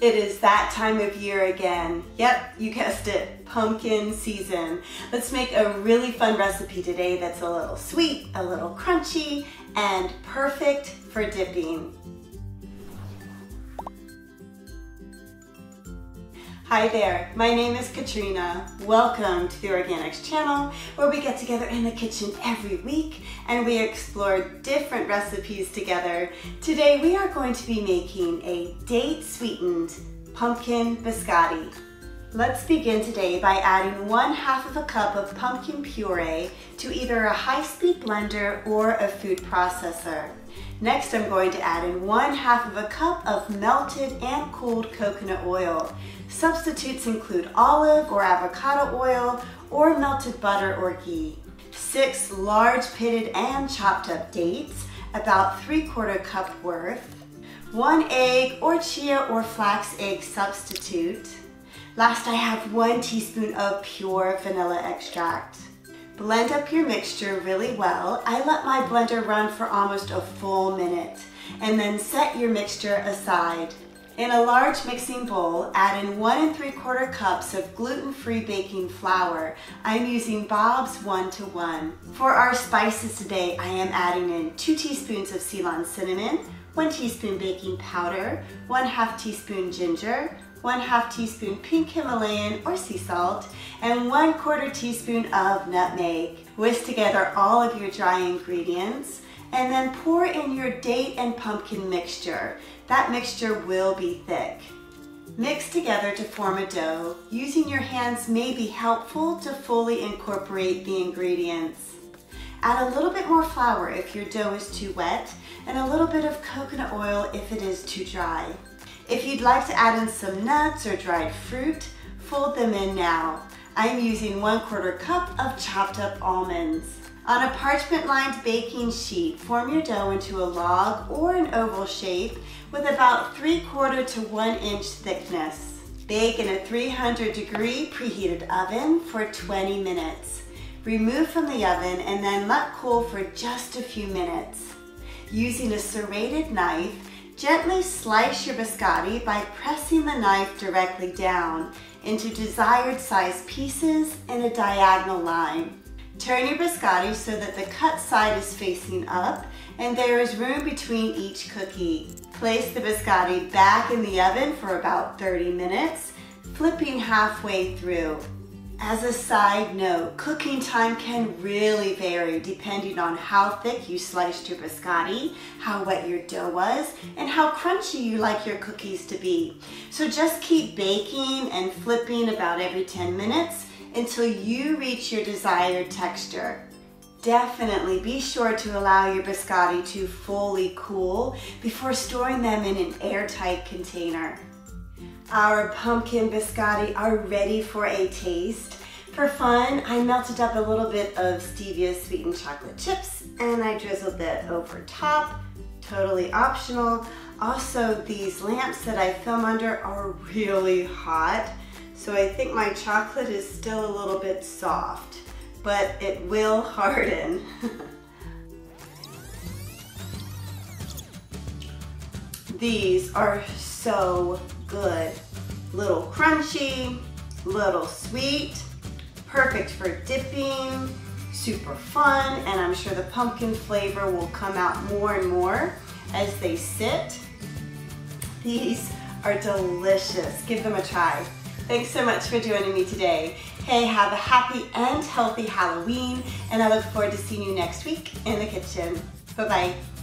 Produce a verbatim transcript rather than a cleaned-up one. It is that time of year again. Yep, you guessed it, pumpkin season. Let's make a really fun recipe today that's a little sweet, a little crunchy, and perfect for dipping. Hi there, my name is Katrina. Welcome to the Organics Channel, where we get together in the kitchen every week and we explore different recipes together. Today we are going to be making a date-sweetened pumpkin biscotti. Let's begin today by adding one half of a cup of pumpkin puree to either a high-speed blender or a food processor. Next, I'm going to add in one half of a cup of melted and cooled coconut oil. Substitutes include olive or avocado oil or melted butter or ghee. Six large pitted and chopped up dates, about three quarter cup worth. One egg or chia or flax egg substitute. Last, I have one teaspoon of pure vanilla extract. Blend up your mixture really well. I let my blender run for almost a full minute and then set your mixture aside. In a large mixing bowl, add in one and three quarter cups of gluten-free baking flour. I'm using Bob's one to one. For our spices today, I am adding in two teaspoons of Ceylon cinnamon, one teaspoon baking powder, one half teaspoon ginger, one half teaspoon pink Himalayan or sea salt, and one quarter teaspoon of nutmeg. Whisk together all of your dry ingredients and then pour in your date and pumpkin mixture. That mixture will be thick. Mix together to form a dough. Using your hands may be helpful to fully incorporate the ingredients. Add a little bit more flour if your dough is too wet and a little bit of coconut oil if it is too dry. If you'd like to add in some nuts or dried fruit, fold them in now. I'm using one quarter cup of chopped up almonds. On a parchment-lined baking sheet, form your dough into a log or an oval shape with about three quarter to one inch thickness. Bake in a three hundred degree preheated oven for twenty minutes. Remove from the oven and then let cool for just a few minutes. Using a serrated knife, gently slice your biscotti by pressing the knife directly down into desired size pieces in a diagonal line. Turn your biscotti so that the cut side is facing up and there is room between each cookie. Place the biscotti back in the oven for about thirty minutes, flipping halfway through. As a side note, cooking time can really vary depending on how thick you sliced your biscotti, how wet your dough was, and how crunchy you like your cookies to be. So just keep baking and flipping about every ten minutes until you reach your desired texture. Definitely be sure to allow your biscotti to fully cool before storing them in an airtight container. Our pumpkin biscotti are ready for a taste. For fun, I melted up a little bit of stevia sweetened chocolate chips and I drizzled that over top, totally optional. Also, these lamps that I film under are really hot, so I think my chocolate is still a little bit soft, but it will harden. These are so good. Little crunchy, little sweet, perfect for dipping, super fun, and I'm sure the pumpkin flavor will come out more and more as they sit. These are delicious. Give them a try. Thanks so much for joining me today. Hey, have a happy and healthy Halloween, and I look forward to seeing you next week in the kitchen. Bye-bye.